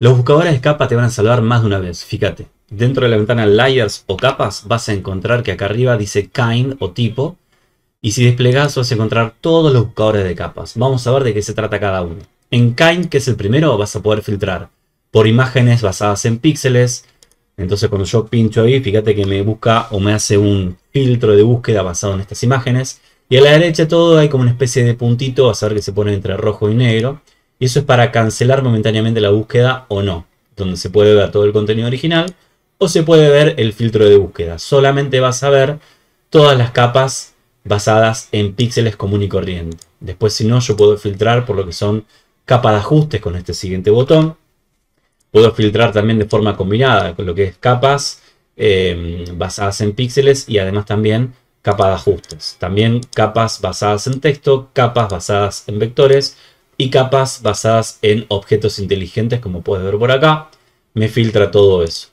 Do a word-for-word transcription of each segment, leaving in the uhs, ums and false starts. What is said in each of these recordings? Los buscadores de capas te van a salvar más de una vez, fíjate. Dentro de la ventana Layers o Capas vas a encontrar que acá arriba dice Kind o Tipo. Y si desplegas vas a encontrar todos los buscadores de capas. Vamos a ver de qué se trata cada uno. En Kind, que es el primero, vas a poder filtrar por imágenes basadas en píxeles. Entonces cuando yo pincho ahí, fíjate que me busca o me hace un filtro de búsqueda basado en estas imágenes. Y a la derecha todo hay como una especie de puntito, vas a ver que se pone entre rojo y negro. Y eso es para cancelar momentáneamente la búsqueda o no. Donde se puede ver todo el contenido original o se puede ver el filtro de búsqueda. Solamente vas a ver todas las capas basadas en píxeles común y corriente. Después, si no, yo puedo filtrar por lo que son capas de ajustes con este siguiente botón. Puedo filtrar también de forma combinada con lo que es capas eh, basadas en píxeles y además también capas de ajustes. También capas basadas en texto, capas basadas en vectores y capas basadas en objetos inteligentes, como puedes ver por acá. Me filtra todo eso.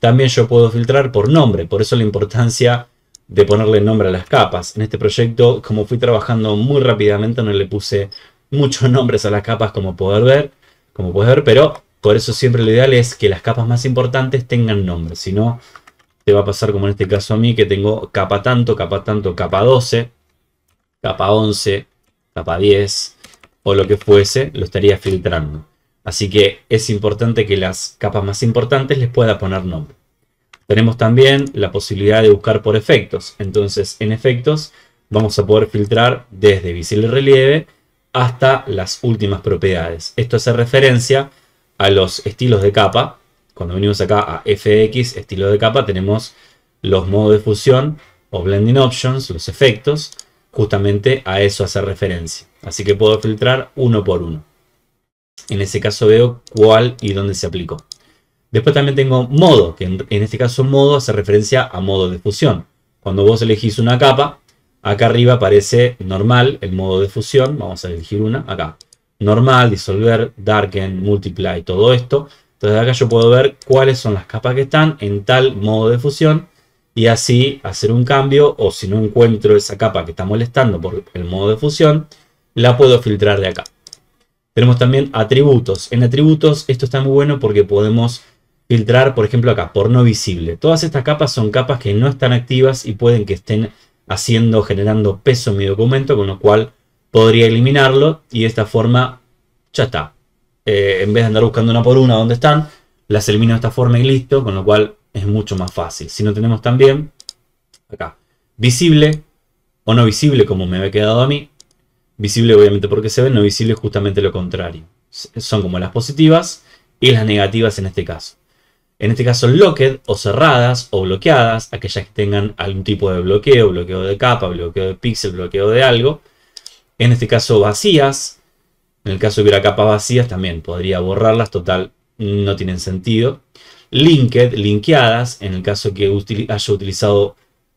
También yo puedo filtrar por nombre, por eso la importancia de ponerle nombre a las capas. En este proyecto, como fui trabajando muy rápidamente, no le puse muchos nombres a las capas, como poder ver, como puedes ver, pero por eso siempre lo ideal es que las capas más importantes tengan nombre. Si no, te va a pasar como en este caso a mí, que tengo capa tanto, capa tanto, capa doce, capa once, capa diez, o lo que fuese, lo estaría filtrando. Así que es importante que las capas más importantes les pueda poner nombre. Tenemos también la posibilidad de buscar por efectos. Entonces, en efectos vamos a poder filtrar desde visible relieve hasta las últimas propiedades. Esto hace referencia a los estilos de capa. Cuando venimos acá a F X, estilo de capa, tenemos los modos de fusión o blending options, los efectos. Justamente a eso hace referencia. Así que puedo filtrar uno por uno. En ese caso veo cuál y dónde se aplicó. Después también tengo modo, que en, en este caso modo hace referencia a modo de fusión. Cuando vos elegís una capa, acá arriba aparece normal, el modo de fusión. Vamos a elegir una, acá. Normal, disolver, darken, multiply, todo esto. Entonces acá yo puedo ver cuáles son las capas que están en tal modo de fusión. Y así hacer un cambio, o si no encuentro esa capa que está molestando por el modo de fusión, la puedo filtrar de acá. Tenemos también atributos. En atributos esto está muy bueno porque podemos filtrar, por ejemplo acá, por no visible. Todas estas capas son capas que no están activas y pueden que estén haciendo, generando peso en mi documento, con lo cual podría eliminarlo y de esta forma ya está. Eh, en vez de andar buscando una por una donde están, las elimino de esta forma y listo, con lo cual es mucho más fácil. Si no, tenemos también acá visible o no visible, como me había quedado a mí. Visible obviamente porque se ve, no visible justamente lo contrario. Son como las positivas y las negativas en este caso. En este caso locked o cerradas o bloqueadas, aquellas que tengan algún tipo de bloqueo, bloqueo de capa, bloqueo de píxel, bloqueo de algo. En este caso vacías, en el caso de que hubiera capas vacías también podría borrarlas, total no tienen sentido. Linked, linkeadas, en el caso que util- haya utilizado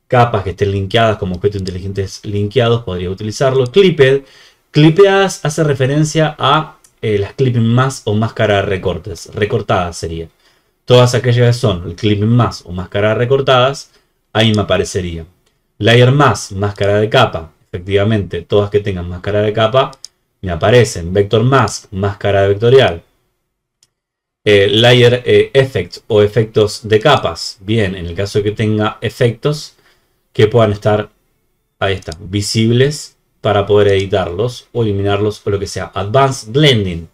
capas que estén linkeadas como objetos inteligentes linkeados, podría utilizarlo. Clipped, clipeadas hace referencia a eh, las clipping más o máscara de recortes, recortadas sería. Todas aquellas que son el clipping más o máscara recortadas, ahí me aparecería. Layer más, máscara de capa, efectivamente, todas que tengan máscara de capa me aparecen. Vector más, máscara de vectorial. Eh, layer eh, effect o efectos de capas, bien, en el caso de que tenga efectos que puedan estar, ahí está, visibles para poder editarlos o eliminarlos o lo que sea. Advanced blending,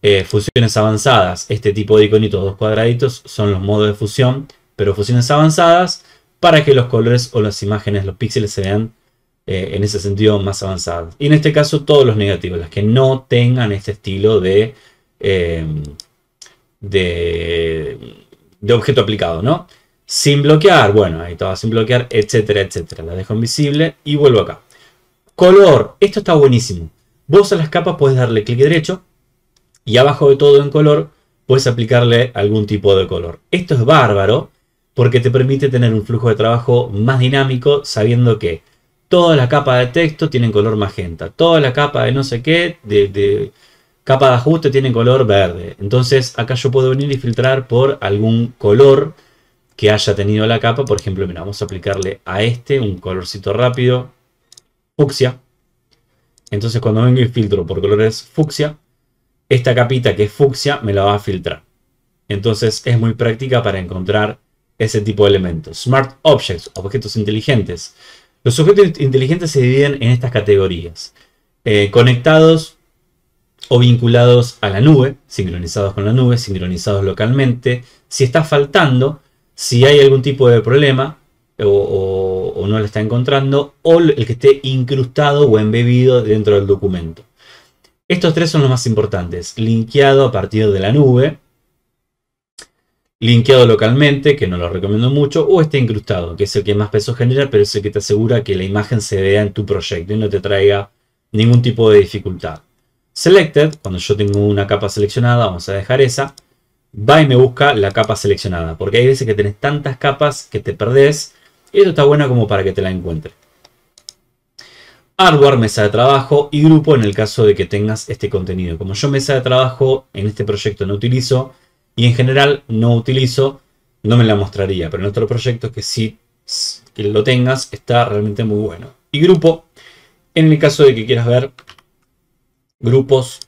eh, fusiones avanzadas, este tipo de iconitos, dos cuadraditos, son los modos de fusión, pero fusiones avanzadas para que los colores o las imágenes, los píxeles se vean eh, en ese sentido más avanzados. Y en este caso todos los negativos, las que no tengan este estilo de eh, De, de objeto aplicado, ¿no? Sin bloquear, bueno, ahí estaba sin bloquear, etcétera, etcétera. La dejo invisible y vuelvo acá. Color, esto está buenísimo. Vos a las capas podés darle clic derecho y abajo de todo en color puedes aplicarle algún tipo de color. Esto es bárbaro porque te permite tener un flujo de trabajo más dinámico, sabiendo que toda la capa de texto tienen color magenta, toda la capa de no sé qué, de... de capa de ajuste tiene color verde. Entonces acá yo puedo venir y filtrar por algún color que haya tenido la capa. Por ejemplo, mira, vamos a aplicarle a este un colorcito rápido, fucsia. Entonces cuando vengo y filtro por colores fucsia, esta capita que es fucsia me la va a filtrar. Entonces es muy práctica para encontrar ese tipo de elementos. Smart Objects, objetos inteligentes. Los objetos inteligentes se dividen en estas categorías. Eh, conectados o vinculados a la nube, sincronizados con la nube, sincronizados localmente. Si está faltando, si hay algún tipo de problema o, o, o no lo está encontrando, o el que esté incrustado o embebido dentro del documento. Estos tres son los más importantes. Linkeado a partir de la nube, linkeado localmente, que no lo recomiendo mucho, o está incrustado, que es el que más peso genera, pero es el que te asegura que la imagen se vea en tu proyecto y no te traiga ningún tipo de dificultad. Selected, cuando yo tengo una capa seleccionada, vamos a dejar esa, va y me busca la capa seleccionada, porque hay veces que tenés tantas capas que te perdés, y esto está bueno como para que te la encuentre. Hardware, mesa de trabajo y grupo en el caso de que tengas este contenido. Como yo mesa de trabajo en este proyecto no utilizo y en general no utilizo, no me la mostraría. Pero en otro proyecto que sí que lo tengas está realmente muy bueno. Y grupo en el caso de que quieras ver grupos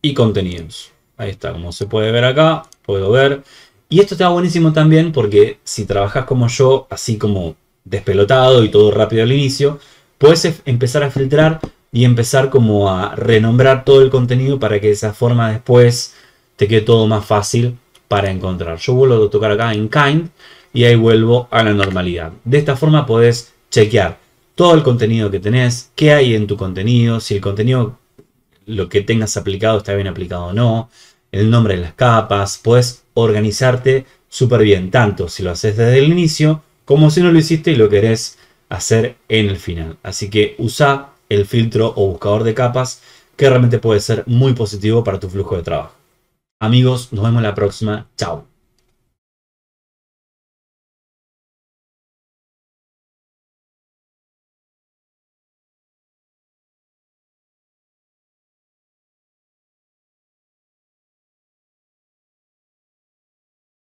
y contenidos. Ahí está, como se puede ver acá, puedo ver. Y esto está buenísimo también porque si trabajas como yo, así como despelotado y todo rápido al inicio, puedes empezar a filtrar y empezar como a renombrar todo el contenido para que de esa forma después te quede todo más fácil para encontrar. Yo vuelvo a tocar acá en Kind y ahí vuelvo a la normalidad. De esta forma podés chequear todo el contenido que tenés, qué hay en tu contenido, si el contenido, lo que tengas aplicado está bien aplicado o no, el nombre de las capas. Podés organizarte súper bien, tanto si lo haces desde el inicio como si no lo hiciste y lo querés hacer en el final. Así que usa el filtro o buscador de capas, que realmente puede ser muy positivo para tu flujo de trabajo. Amigos, nos vemos la próxima. Chao.